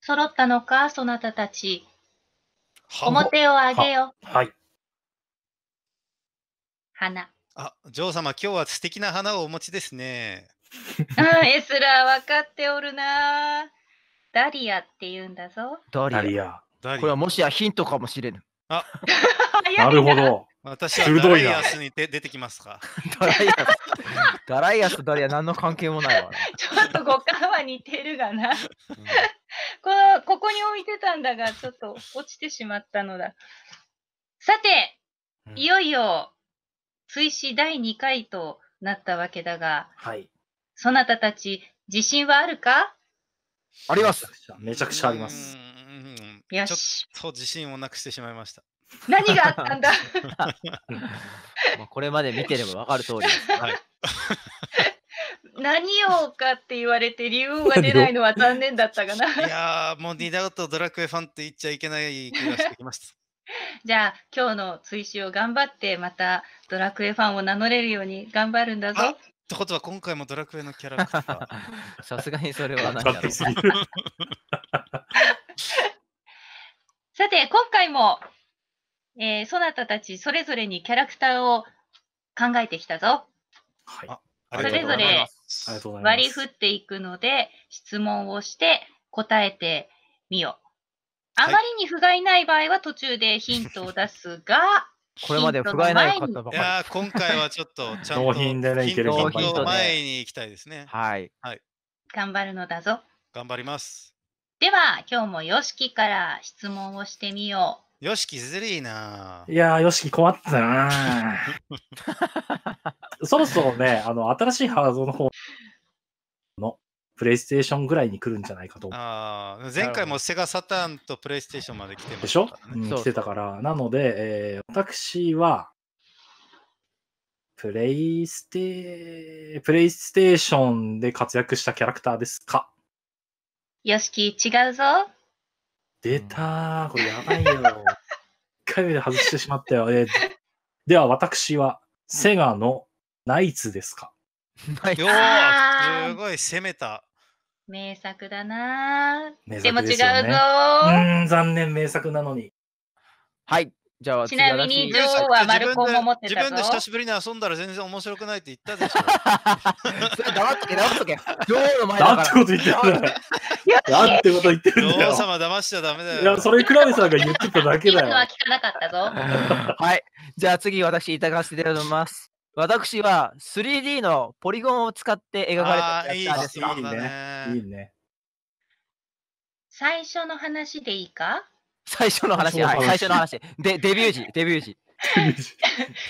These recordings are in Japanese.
揃ったのか、そなたたち。表をあげよ。はい。花。あ、女王様、今日は素敵な花をお持ちですね。あ、エスラー分かっておるな。ダリアって言うんだぞ。ダリア。これはもしやヒントかもしれぬ。あ、なるほど。私はダライアスに出てきますか。ダライアスとダリア何の関係もないわ。ちょっと五感は似てるがな。ここに置いてたんだが、ちょっと落ちてしまったのだ。さて、いよいよ追試第2回となったわけだが、はい、そなたたち自信はあるか？あります。めちゃくちゃあります。よし。ちょっと自信をなくしてしまいました。何があったんだ。これまで見てればわかる通りです。はい、何をかって言われて理由が出ないのは残念だったがな。いやもう二度とドラクエファンって言っちゃいけない気がしてきました。じゃあ今日の追試を頑張ってまたドラクエファンを名乗れるように頑張るんだぞ。ってことは今回もドラクエのキャラクター。さすがにそれはないだろう。さて今回も。そなたたちそれぞれにキャラクターを考えてきたぞ。はい、それぞれ割り振っていくので質問をして答えてみよう。あまりに不甲斐ない場合は途中でヒントを出すが、はい、これまで不甲斐ない方ばかり。いや今回はちょっとちゃんとヒントを前に行きたいですね。はい、はい、頑張るのだぞ。頑張ります。では今日もヨシキから質問をしてみよう。よしきずるいな。いやー、よしき困ったな。そろそろね、新しいハードの方のプレイステーションぐらいに来るんじゃないかと。ああ、前回もセガサターンとプレイステーションまで来てました、ね。でしょ、うん、来てたから。なので、私は、プレイステーションで活躍したキャラクターですか。よしき、違うぞ。出たー、これやばいよ。1回目で外してしまったよ。では、私は、セガのナイツですか。よー、すごい攻めた。名作だなー。でも違うぞー。残念、名作なのに。はい。じゃあ、ちなみに、女王はマルコンも持ってたぞ。自分で久しぶりに遊んだら全然面白くないって言ったでしょ。それ黙っとけ、黙っとけ。女王の前だから。なんてこと言ってるんだよ。なんてこと言ってるんだよ。女王様騙しちゃダメだよ。いや、それクラベさんが言ってただけだよ。今のは聞かなかったぞ。はい。じゃあ次、私、いただかせていただきます。私は 3D のポリゴンを使って描かれていたんですが。いいね。いいね。最初の話でいいか？最初の話、はい、最初の話。で、デビュー時。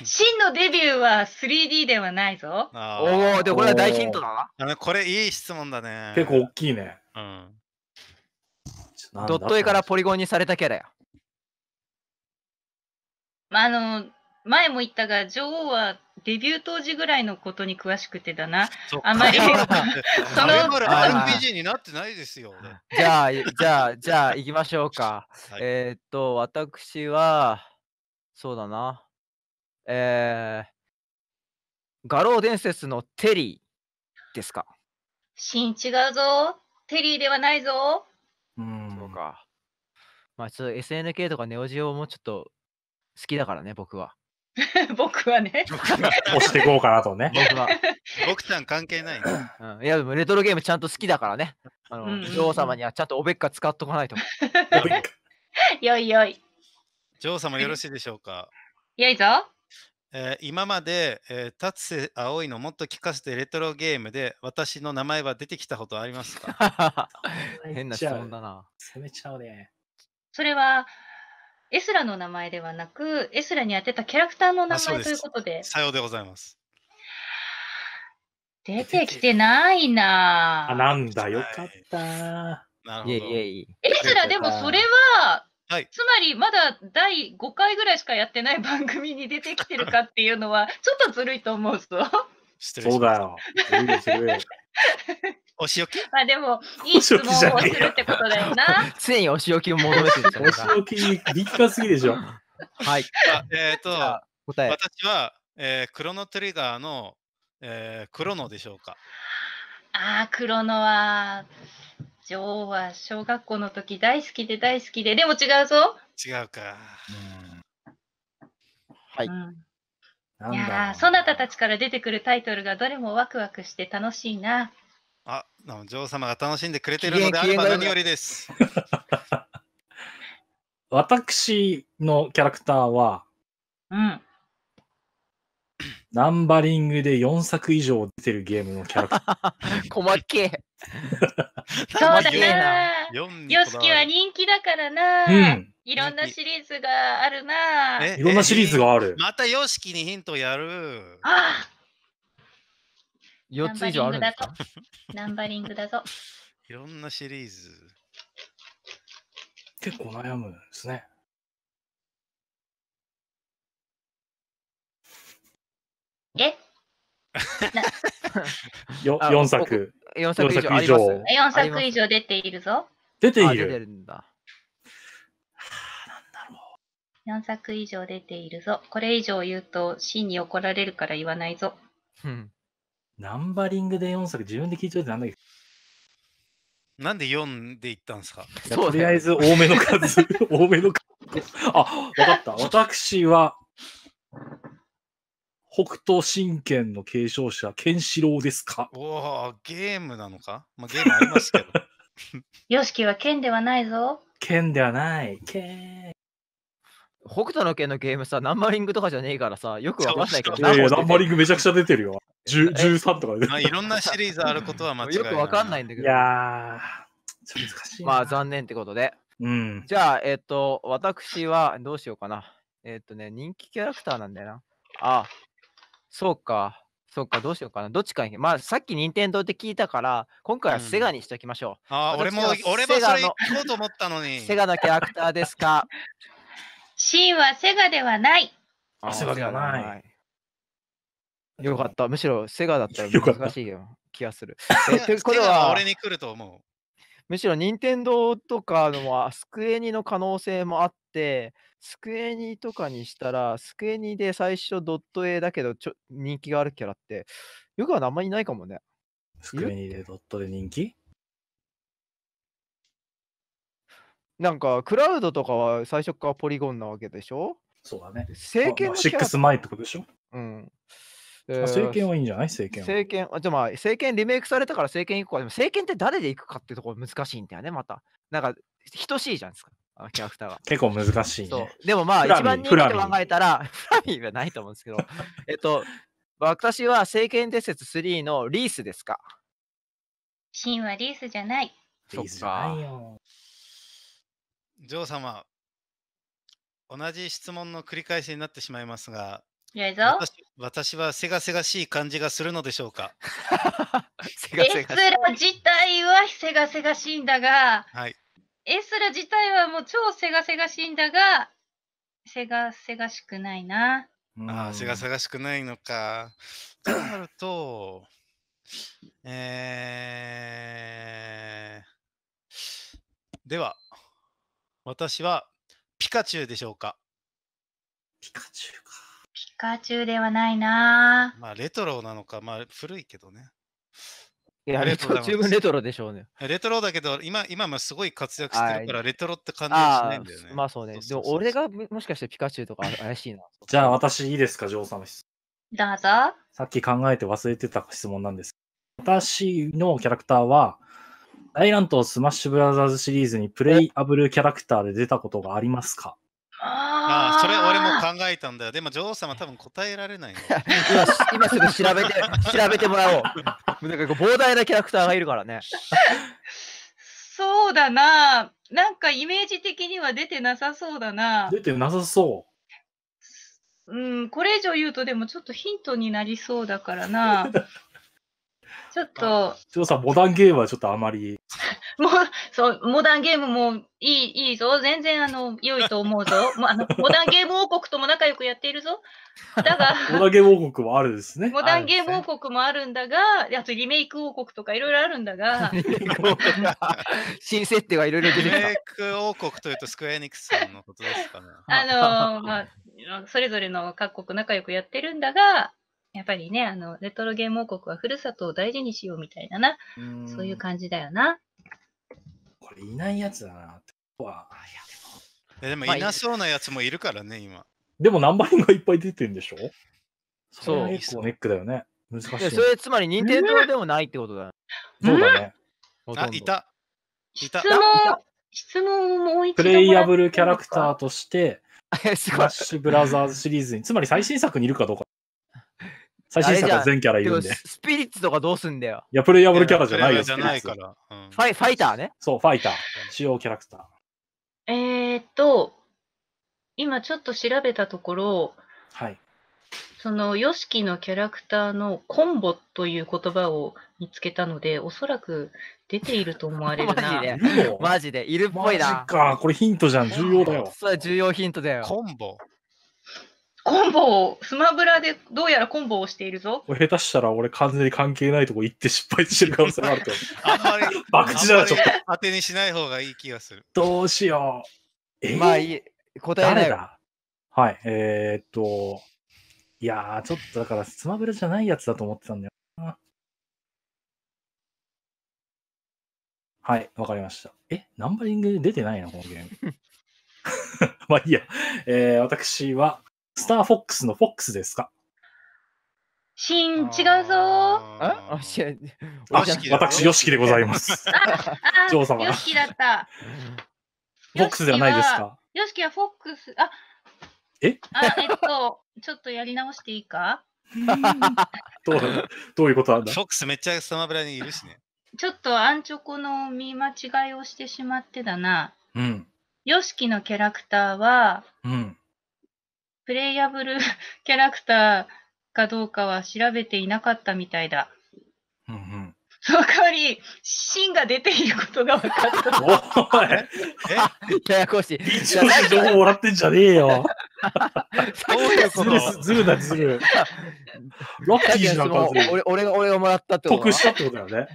真のデビューは 3D ではないぞ。おお、で、これは大ヒントだな。これいい質問だね。結構大きいね。うん。ドット絵からポリゴンにされたキャラや。前も言ったが、女王はデビュー当時ぐらいのことに詳しくてだな。あまり、その RPG になってないですよ。じゃあ、行きましょうか。はい、私は、そうだな。画廊伝説のテリーですか。シーン違うぞ。テリーではないぞ。そうか。まあ、ちょっと SNK とかネオジオもちょっと好きだからね、僕は。僕は押していこうかなとね。僕ちゃん関係ない、ね。うん、いや、でもレトロゲームちゃんと好きだからね。女王様にはちゃんとおべっか使っとかないと。よいよい。女王様よろしいでしょうか。よいぞ。今まで、達瀬葵のもっと聞かせてレトロゲームで私の名前は出てきたことありますか。変な質問だな。攻めちゃうね。それは。エスラの名前ではなく、エスラに当てたキャラクターの名前ということで。さようでございます。出てきてないな。なんだ、よかった。エスラ、でもそれは、つまりまだ第5回ぐらいしかやってない番組に出てきてるかっていうのは、ちょっとずるいと思うぞ。そうだよ。お仕置き？まあでも、いい質問をするってことだよな。常にお仕置きを求めてる。お仕置き、立派すぎでしょ。はい。私は、クロノトリガーの、クロノでしょうか。クロノは、ジョーは小学校の時大好きで大好きで、でも違うぞ。違うか。はい。いや、そなたたちから出てくるタイトルがどれもワクワクして楽しいな。女王様が楽しんでくれているのであれば何よりです。私のキャラクターは、ナンバリングで4作以上出てるゲームのキャラクター。細けえ。そうだな。ヨシキは人気だからな。いろんなシリーズがあるな。いろんなシリーズがある。またヨシキにヒントやる。4つ以上あるんですか？ナンバリングだぞ。いろんなシリーズ。結構悩むんですね。4作。4作以上。4作以上出ているぞ。出ているんだ。4作以上出ているぞ。これ以上言うと、真に怒られるから言わないぞ。ナンバリングで4作、自分で聞いといてなんだっけ？なんで4でいったんですか？とりあえず多めの数、多めの数。わかった。私は、北斗神拳の継承者、ケンシロウですか？ゲームなのか？まあ、ゲームありますけど。ヨシキは剣ではないぞ。剣ではない。北斗の拳のゲームさ、ナンバリングとかじゃねえからさ、よくわかんないけど。いやいや、ナンバリングめちゃくちゃ出てるよ。13とかで。いろんなシリーズあることは間違いない。よくわかんないんだけど。いやー、難しい。まあ、残念ってことで。じゃあ、私はどうしようかな。人気キャラクターなんだよな。そうか。そうか、どうしようかな。どっちかに。まあ、さっき任天堂って聞いたから、今回はセガにしておきましょう。俺もそれ行こうと思ったのに。セガのキャラクターですか？シンはセガではない。セガではない。よかった。むしろセガだったら難しいよ気がする。これは俺に来ると思う。むしろ任天堂とかのはスクエニの可能性もあって、スクエニとかにしたら、スクエニで最初ドット絵だけど人気があるキャラって、よくはあんまりいないかもね。スクエニでドットで人気？なんかクラウドとかは最初からポリゴンなわけでしょ？そうだね。聖剣は6前ってことでしょ？聖剣はいいんじゃない？聖剣。聖剣、じゃあまあ聖剣リメイクされたから聖剣行くか。でも聖剣って誰で行くかっていうところ難しいんだよね、また。なんか等しいじゃないですか、キャラクターが。結構難しいね。そう。でもまあ一番人気と考えたら、フラミーはないと思うんですけど、私は聖剣伝説3のリースですか？シンはリースじゃない。リースじゃないよ。ジョー様、同じ質問の繰り返しになってしまいますが、私はせがせがしい感じがするのでしょうか？エスラ自体はせがせがしいんだが、エスラ自体はもう超せがせがしいんだが、せがせがしくないな。せがせがしくないのか。となると、では、私はピカチュウでしょうか？ピカチュウか。ピカチュウではないな。まあレトロなのか、まあ古いけどね。いや、十分レトロでしょうね。レトロだけど、今もすごい活躍してるから、レトロって感じはしないんだよね。まあそうね。でも俺がもしかしてピカチュウとか怪しいな。じゃあ私いいですか、ジョーさんの質問。どうぞ。さっき考えて忘れてた質問なんです。私のキャラクターは、大乱闘スマッシュブラザーズシリーズにプレイアブルキャラクターで出たことがありますか？それ俺も考えたんだよ。でも女王様多分答えられない。今すぐ調べてもらおう。なんか膨大なキャラクターがいるからね。そうだな。なんかイメージ的には出てなさそうだな。出てなさそう。これ以上言うとでもちょっとヒントになりそうだからな。ちょっと。ジョーさん、モダンゲームはちょっとあまり。モダンゲームもいいぞ。全然良いと思うぞ。モダンゲーム王国とも仲良くやっているぞ。だが、モダンゲーム王国もあるんですね。モダンゲーム王国もあるんだが、あとリメイク王国とかいろいろあるんだが。新設定はいろいろ出てきた。リメイク王国というとスクエアエニックスさんのことですかね。それぞれの各国仲良くやってるんだが、やっぱりね、レトロゲーム王国はふるさとを大事にしようみたいなな、そういう感じだよな。これいないやつだなって。でもいなそうなやつもいるからね、今。でも何倍がいっぱい出てるんでしょ？そう。結構ネックだよね。難しい。それつまり任天堂でもないってことだね。そうだね。あ、いた。質問をもう一度。プレイヤブルキャラクターとして、スマッシュブラザーズシリーズに、つまり最新作にいるかどうか。最新作は全キャラいるんで。スピリッツとかどうすんだよ。いや、プレイヤブルキャラじゃないよ。じゃないから。ファイターね。そう、ファイター。主要キャラクター。今ちょっと調べたところ、はい。その、ヨシキのキャラクターのコンボという言葉を見つけたので、おそらく出ていると思われるな。マジで、いるっぽいな。マジか、これヒントじゃん、重要だよ。それ重要ヒントだよ。コンボを、スマブラでどうやらコンボをしているぞ。下手したら俺完全に関係ないとこ行って失敗してる可能性があると。あんまり、博打だ、ちょっと。当てにしない方がいい気がする。どうしよう。まあいい。答えないわ。はい、いやー、ちょっとだからスマブラじゃないやつだと思ってたんだよな。はい、わかりました。ナンバリング出てないな、このゲーム。まあいいや。私は、スターフォックスのフォックスですか？違うぞー。私、ヨシキでございます。ジョー様。ヨシキだった。フォックスではないですか？ヨシキはフォックス、ちょっとやり直していいか？どういうことなんだ？フォックスめっちゃスマブラにいるしね。ちょっとアンチョコの見間違いをしてしまってだな。うん。ヨシキのキャラクターは、うん。プレイヤブルキャラクターかどうかは調べていなかったみたいだ。うんうん。その代わり、芯が出ていることが分かった。おいややこしい。一応情報もらってんじゃねえよ。ずるだ、ずる。ロッキーな感じで。俺がもらったってこと。得したってことだよね。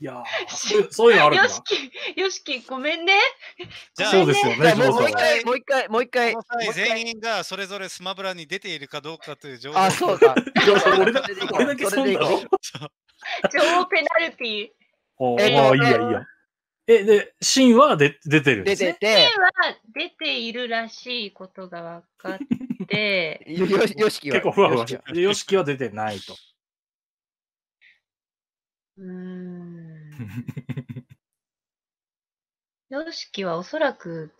いやそういうのあるんだ。よしき、ごめんね。そうですよね。もう一回。全員がそれぞれスマブラに出ているかどうかという情報。あ、そうか。俺だけそうだろ。超ペナルティー。いいや。で、シンは出てるんですね。シンは出ているらしいことが分かって、ヨシキは。結構ふわふわして。ヨシキは出てないと。ヨシキはおそらく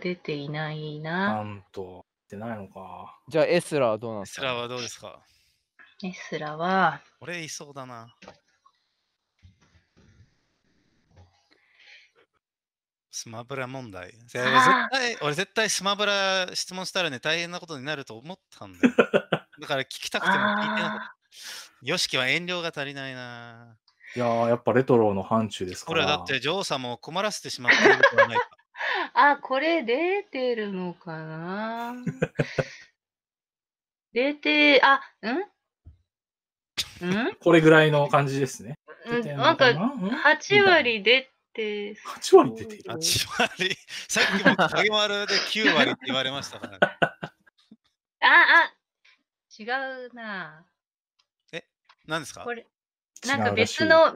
出ていないな。なんと、出てないのか。じゃあ、エスラはどうなんですか？エスラはどうですか？エスラは。俺いそうだな。スマブラ問題。俺絶対スマブラ質問したらね、大変なことになると思ったんだよ。だから聞きたくても聞いてなかった。ヨシキは遠慮が足りないな。いやー、やっぱレトロの範疇ですから。これはだって、ジョー様を困らせてしまっていることはないか。あ、これ出てるのかな。これぐらいの感じですね。なんか8割出て。8割出ている。8割。さっきも影丸で9割って言われましたから。違うな。何ですか？これなんか別の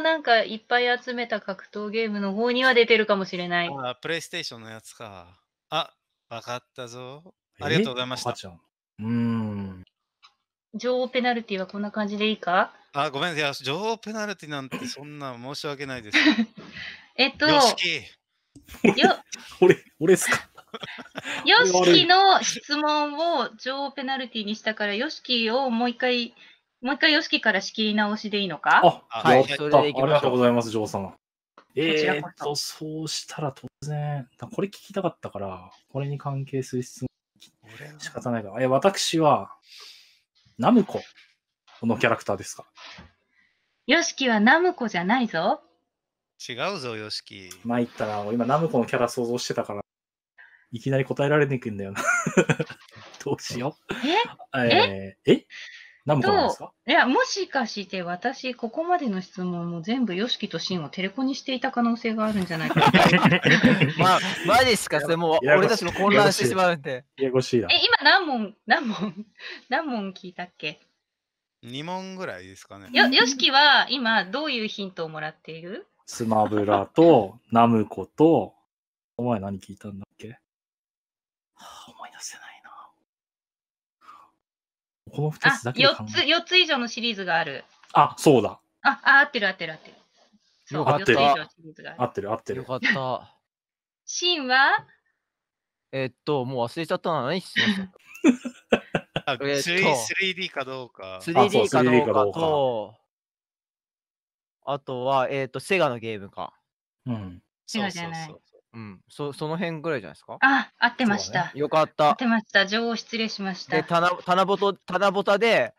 なんかいっぱい集めた格闘ゲームの方には出てるかもしれない。あ、プレイステーションのやつか。あ、わかったぞ。ありがとうございました。女王ペナルティはこんな感じでいいか？あ、ごめんなさい。女王ペナルティなんてそんな申し訳ないです。ヨシキ。俺ですか？ヨシキの質問を女王ペナルティにしたから、ヨシキをもう一回ヨシキから仕切り直しでいいのか？あ、はい。それでいきましょう。ありがとうございます、女王様。そうしたら当然、これ聞きたかったから、これに関係する質問仕方ないから。私は、ナムコのキャラクターですか？ヨシキはナムコじゃないぞ。違うぞ、ヨシキ。参ったな。今、ナムコのキャラ想像してたから、いきなり答えられていくんだよな。どうしよう。えええナムコなんですか？いや、もしかして私、ここまでの質問も全部、ヨシキとシンをテレコにしていた可能性があるんじゃないかな。まあ、マジっすか、それもう俺たちも混乱してしまうんで。ややこしいな。え、今何問聞いたっけ？ 2 問ぐらいですかね。ヨシキは今、どういうヒントをもらっている？スマブラと、ナムコと、お前何聞いたんだっけ？はあ、思い出せない。この2つだけで考える。あ、4つ以上のシリーズがある。あ、そうだ。あ、合ってる合ってる合ってる。そう、4つ以上シリーズがある。合ってる合ってる。よかった。シンはもう忘れちゃったな。何してました？ 3D かどうか。3D かどうかと、あとは、セガのゲームか。うん。セガじゃない。うん、その辺ぐらいじゃないですか。あ、合ってました。よかった。合ってました。女王失礼しました。で、たなぼたで、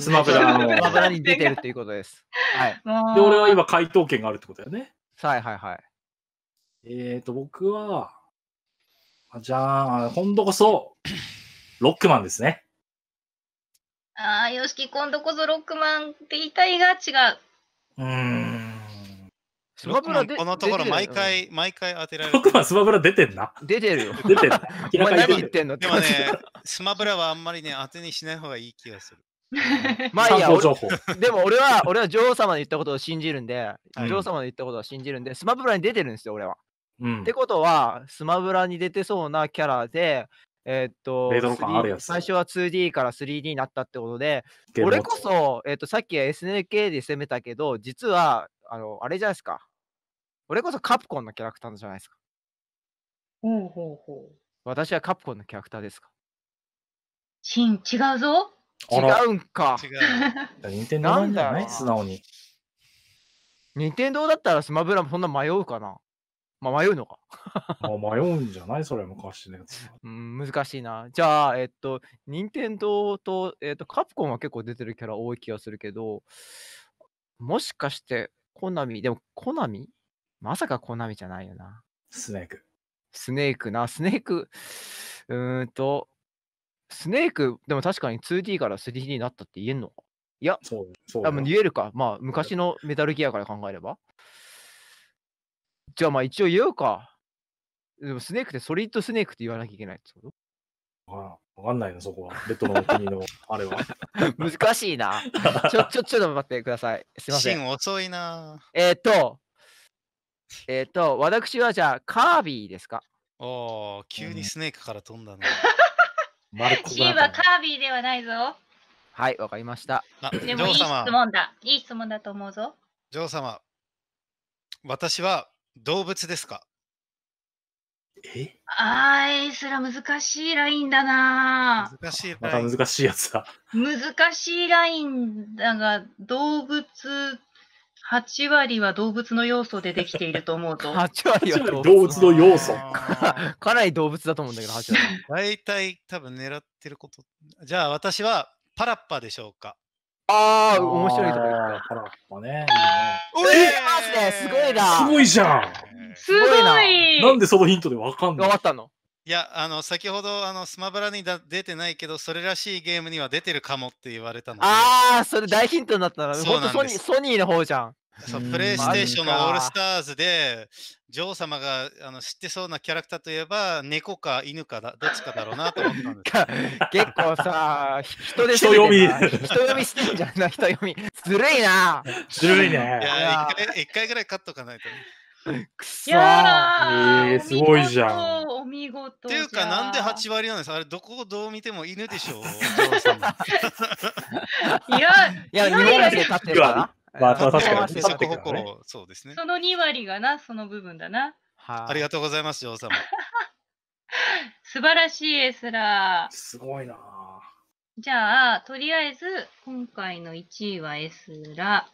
スマブラに出てるっていうことです。はい。で、俺は今、回答権があるってことだよね。はいはいはい。僕は、じゃあ、今度こそ、ロックマンですね。ああ、よしき、今度こそロックマンって言いたいが違う。スマブラこのところ毎回当てられる。僕はスマブラ出てんな。出てるよ。出てる。お前何言ってんの？でもね、スマブラはあんまりね、当てにしない方がいい気がする。まあいいや、でも俺は女王様の言ったことを信じるんで、スマブラに出てるんですよ、俺は。ってことは、スマブラに出てそうなキャラで、最初は 2D から 3D になったってことで、俺こそ、さっき SNK で攻めたけど、実は、あれじゃないですか。俺こそカプコンのキャラクターじゃないですか。ほうほうほう。私はカプコンのキャラクターですか。シン、違うぞ。違うんか。似てないんじゃない？素直に。任天堂だったらスマブラもそんな迷うかな。まあ迷うのか。迷うんじゃない？それ昔のやつ。難しいな。じゃあ、任天堂と、カプコンは結構出てるキャラ多い気がするけど、もしかして、コナミ、でもコナミ？まさかコナミじゃないよな。スネーク。スネーク、でも確かに 2D から 3D になったって言えんのか？いや、多分言えるか。まあ、昔のメタルギアから考えれば。じゃあまあ一応言おうか。でもスネークってソリッドスネークって言わなきゃいけないってこと？わかんないな、そこは。レトロの国のあれは。難しいな。ちょっと待ってください。すいません。シン遅いな。私はじゃあ、カービィですか。おー、急にスネークから飛んだね。シンはカービィではないぞ。はい、わかりました。でもいい質問だ。いい質問だと思うぞ。女王様、私は動物ですか？あー、そら難しいラインだな。また難しいやつだ。難しいラインだが、動物8割は動物の要素でできていると思うと。8割は動物の要素。かなり動物だと思うんだけど、8割。大体多分狙ってること。じゃあ私はパラッパでしょうか。ああ、面白いところだった。パラッパね。すごいな。すごいじゃん。すごい。なんでそのヒントでわかんない？わかったの？いや、先ほどスマブラに出てないけど、それらしいゲームには出てるかもって言われたので。ああ、それ大ヒントになったな。本当ソニーの方じゃん。プレイステーションのオールスターズで、女王様が知ってそうなキャラクターといえば、猫か犬かどっちかだろうなと思ったんです。結構さ、人読みしてるんじゃない？人読み。ずるいな。ずるいね。一回ぐらい買っとかないと。くそー、すごいじゃん。お見事。っていうか、なんで8割なんですか？あれ、どこをどう見ても犬でしょ。いや、2割で立ってるかな。まあ、確かに。そうですね。その2割がな、その部分だな。ありがとうございます、女王様。素晴らしいですら。すごいな。じゃあ、とりあえず、今回の1位はSら。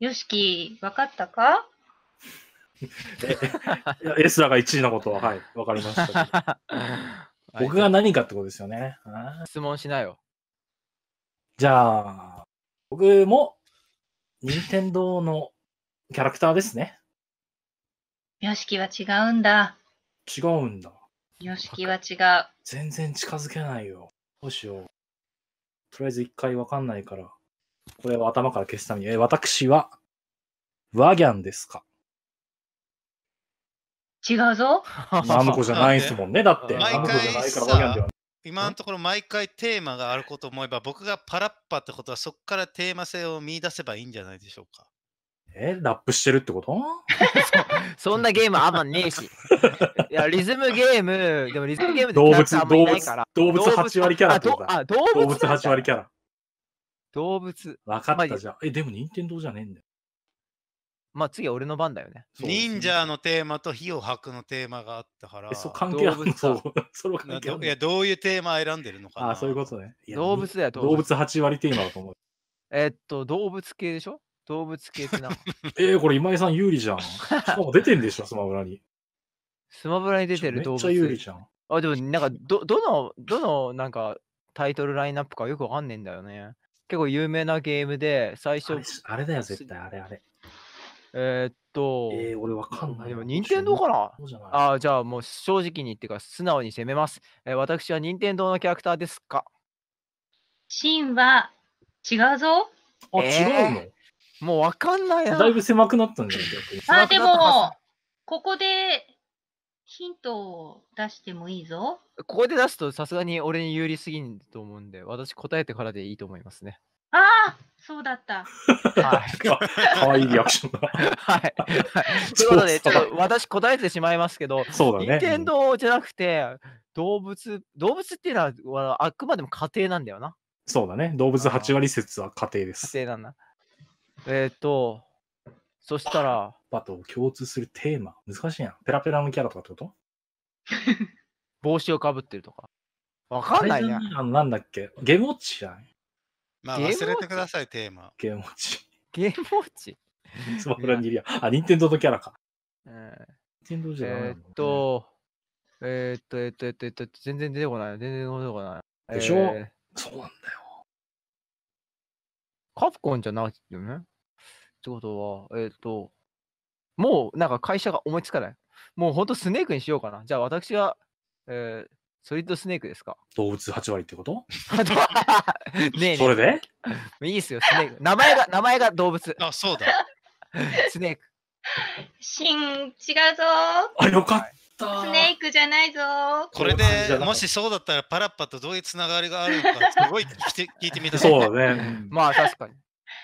よしき、わかったか？エスラが1位のことは、はい、わかりました。僕が何かってことですよね。質問しなよ。じゃあ、僕も、任天堂のキャラクターですね。よしきは違うんだ。違うんだ。よしきは違う。全然近づけないよ。どうしよう。とりあえず一回わかんないから、これは頭から消すために、私は、ワギャンですか？違うぞ。ナムコじゃないですもんね、だって。ナムコじゃないからワギャンでは。今のところ毎回テーマがあること思えば、僕がパラッパってことはそこからテーマ性を見出せばいいんじゃないでしょうか。ラップしてるってこと？そんなゲームあんまねえし。いや、リズムゲーム、でもリズムゲームで動物8割キャラってことだ。動物8割キャラ。動物。分かったじゃん。でも任天堂じゃねえんだよ。まあ次は俺の番だよね。忍者のテーマと火を吐くのテーマがあったから。そう関係ある。いや、どういうテーマ選んでるのかな。あ、そういうことね。動物だよ。動物8割テーマだと思う。動物系でしょ？動物系ってな。これ今井さん有利じゃん。しかも出てんでしょ、スマブラに。スマブラに出てる動物。めっちゃ有利じゃん。あ、でもなんか、どのなんかタイトルラインナップかよくわかんねえんだよね。結構有名なゲームで、最初。あれだよ、絶対、あれ。俺わかんない。でも、任天堂かな？あ、じゃあもう正直にっていうか、素直に攻めます。私は任天堂のキャラクターですか？シンは違うぞ。あ、違うの？もうわかんないな。だいぶ狭くなったんじゃないですか。あ、でも、ここでヒントを出してもいいぞ。ここで出すとさすがに俺に有利すぎると思うんで、私答えてからでいいと思いますね。ああ、そうだった。はい。かわいいリアクションだ。はい。ということで、ちょっと私答えてしまいますけど、そうだね。任天堂じゃなくて、動物っていうのはあくまでも家庭なんだよな。そうだね。動物8割説は家庭です。家庭なんだ。そしたら、パと共通するテーマ、難しいやん。ペラペラのキャラとかってこと？帽子をかぶってるとか。わかんないね。なんだっけ？ゲモッチじゃない？まあ、忘れてください、テーマ。ゲモッチ。ゲモッチ？スマブラにいるや。あ、任天堂のキャラか。任天堂じゃない。全然出てこない。でしょ？そうなんだよ。カプコンじゃないよね。ってことは、もうなんか会社が思いつかない。もうほんとスネークにしようかな。じゃあ私は、ソリッドスネークですか。動物8割ってことねえ。それでいいっすよ、スネーク。名前が動物。あ、そうだ。スネーク。違うぞ。あ、よかった。スネークじゃないぞ。これでもしそうだったら、パラッパとどういうつながりがあるのか、すごい聞いてみたい。そうだね。まあ確かに。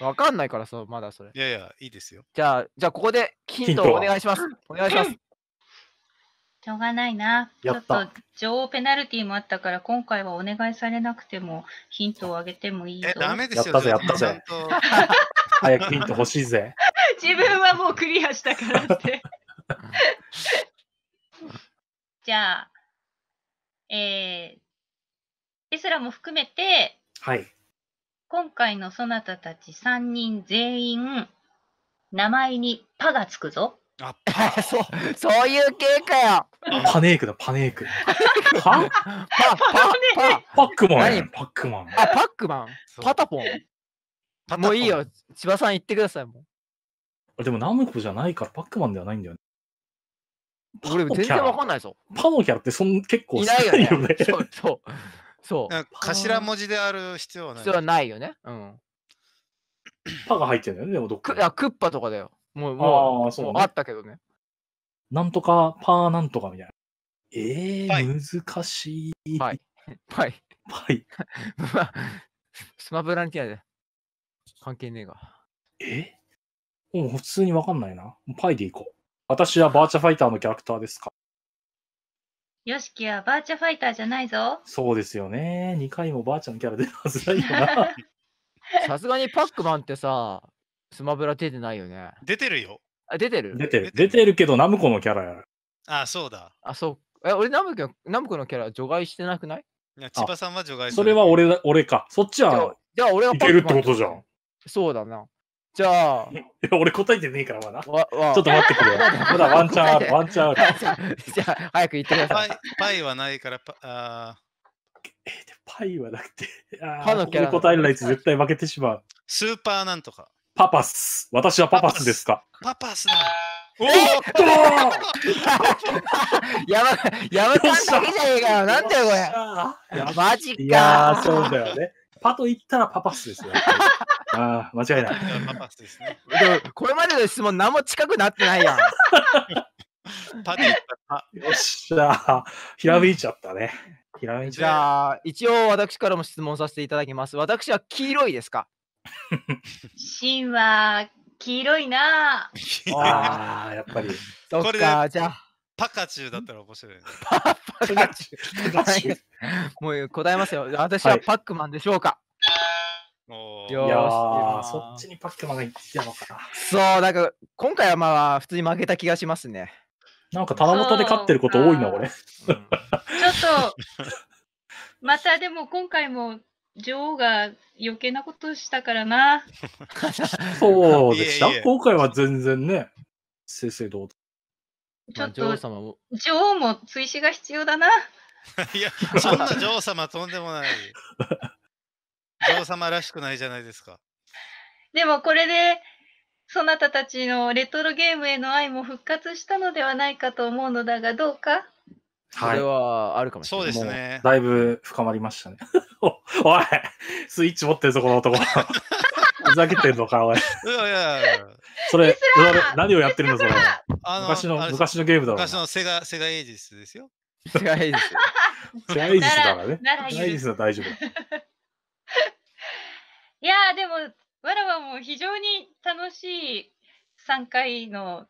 わかんないからさ、まだそれ。いやいや、いいですよ。じゃあ、ここでヒントをお願いします。お願いします。しょうがないな。ちょっと、女王ペナルティもあったから、今回はお願いされなくても、ヒントをあげてもいいぞ。ダメですよ。やったぜ。早くヒント欲しいぜ。自分はもうクリアしたからって。じゃあ、エスラも含めて、はい。今回のそなたたち3人全員、名前にパがつくぞ。あ、パそういう系かよ。パネークだ、パネーク。パックマン。あ、パックマン。パタポン。もういいよ、千葉さん言ってください。もうでも、ナムコじゃないから、パックマンではないんだよね。俺、全然わかんないぞ。パのキャラって結構いないよね。そう。頭文字である必要はない。必要はないよね。うん。パが入ってるんだよね、でもどっか。クッパとかだよ。もうあったけどね。なんとか、パーなんとかみたいな。難しい。パイ。スマブラに嫌いで。関係ねえが。もう普通にわかんないな。パイでいこう。私はバーチャファイターのキャラクターですか？よしきはバーチャファイターじゃないぞ。そうですよね。2回もバーチャのキャラ出るはずないよな。さすがにパックマンってさ、スマブラ出てないよね。出てるよ。あ、出てるけど、ナムコのキャラやる。あ、そうだ。あ、そう。俺、ナムコのキャラ除外してなくない？いや、千葉さんは除外してない。それは俺か。そっちは、じゃあ俺はいけるってことじゃん。そうだな。じゃあ、俺答えてねえからまだ。ちょっと待ってくれよ。まだワンチャンある、ワンチャンある。じゃあ、早く言ってください。パイはないから、パイはなくて、俺答えないと絶対負けてしまう。スーパーなんとか。パパス。私はパパスですか？パパスだ。おっとやばさんだけじゃねえかよ。なんだよ、これ。マジか。いや、そうだよね。パと言ったらパパスですよ。ああ、間違いない。パパスですね。これまでの質問何も近くなってないやん。パで言ったらパ。よっしゃ。ひらめいちゃったね。ひらめいちゃった。じゃあ、一応私からも質問させていただきます。私は黄色いですか？芯は黄色いな。ああ、やっぱり。そっか、じゃあ。パカチュウだったら面白いね。パカチュウ。もう答えますよ。私はパックマンでしょうか。いやー、そっちにパックマンがいったのかな。そう、なんか今回はまあ普通に負けた気がしますね。なんか七夕で勝ってること多いな、俺。ちょっと、またでも今回も女王が余計なことしたからな。そうでした。今回は全然ね、正々堂々。ちょっと女王も追試が必要だな。いや、そんな女王様とんでもない。女王様らしくないじゃないですか。でもこれでそなたたちのレトロゲームへの愛も復活したのではないかと思うのだが、どうか。それはあるかもしれない。そうですね。だいぶ深まりましたね。おい、スイッチ持ってるぞこの男。ふざけてんのか、おい。いやいやいや。それ、何をやってるんだ、それ。昔のゲームだろ。昔のセガエイジスですよ。セガエイジス。セガエイジスだからね。セガエイジスは大丈夫。いやー、でも、わらわも非常に楽しい3回の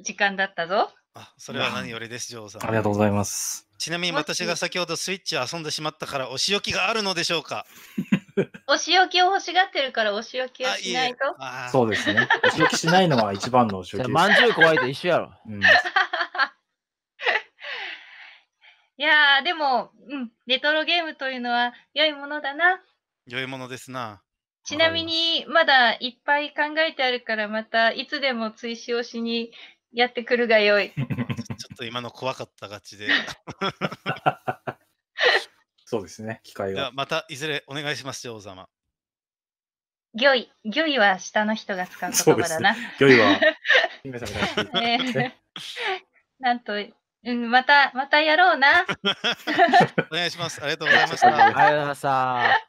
時間だったぞ。あ、それは何よりです、女王さん。ありがとうございます。ちなみに私が先ほどスイッチ遊んでしまったから、お仕置きがあるのでしょうか。お仕置きを欲しがってるからお仕置きをしないと。そうですね。お仕置きしないのは一番のお仕置き。まんじゅう怖いと一緒やろ。うん、いやー、でも、うん、レトロゲームというのは良いものだな。良いものですな。ちなみに、まだいっぱい考えてあるから、またいつでも追試をしにやってくるがよい。ちょっと今の怖かったガチで。そうですね、機会が。またいずれお願いします、女王様。御意、御意は下の人が使う言葉だな。御意は。なんと、うん、またやろうな。お願いします。ありがとうございました。ありがとうございました。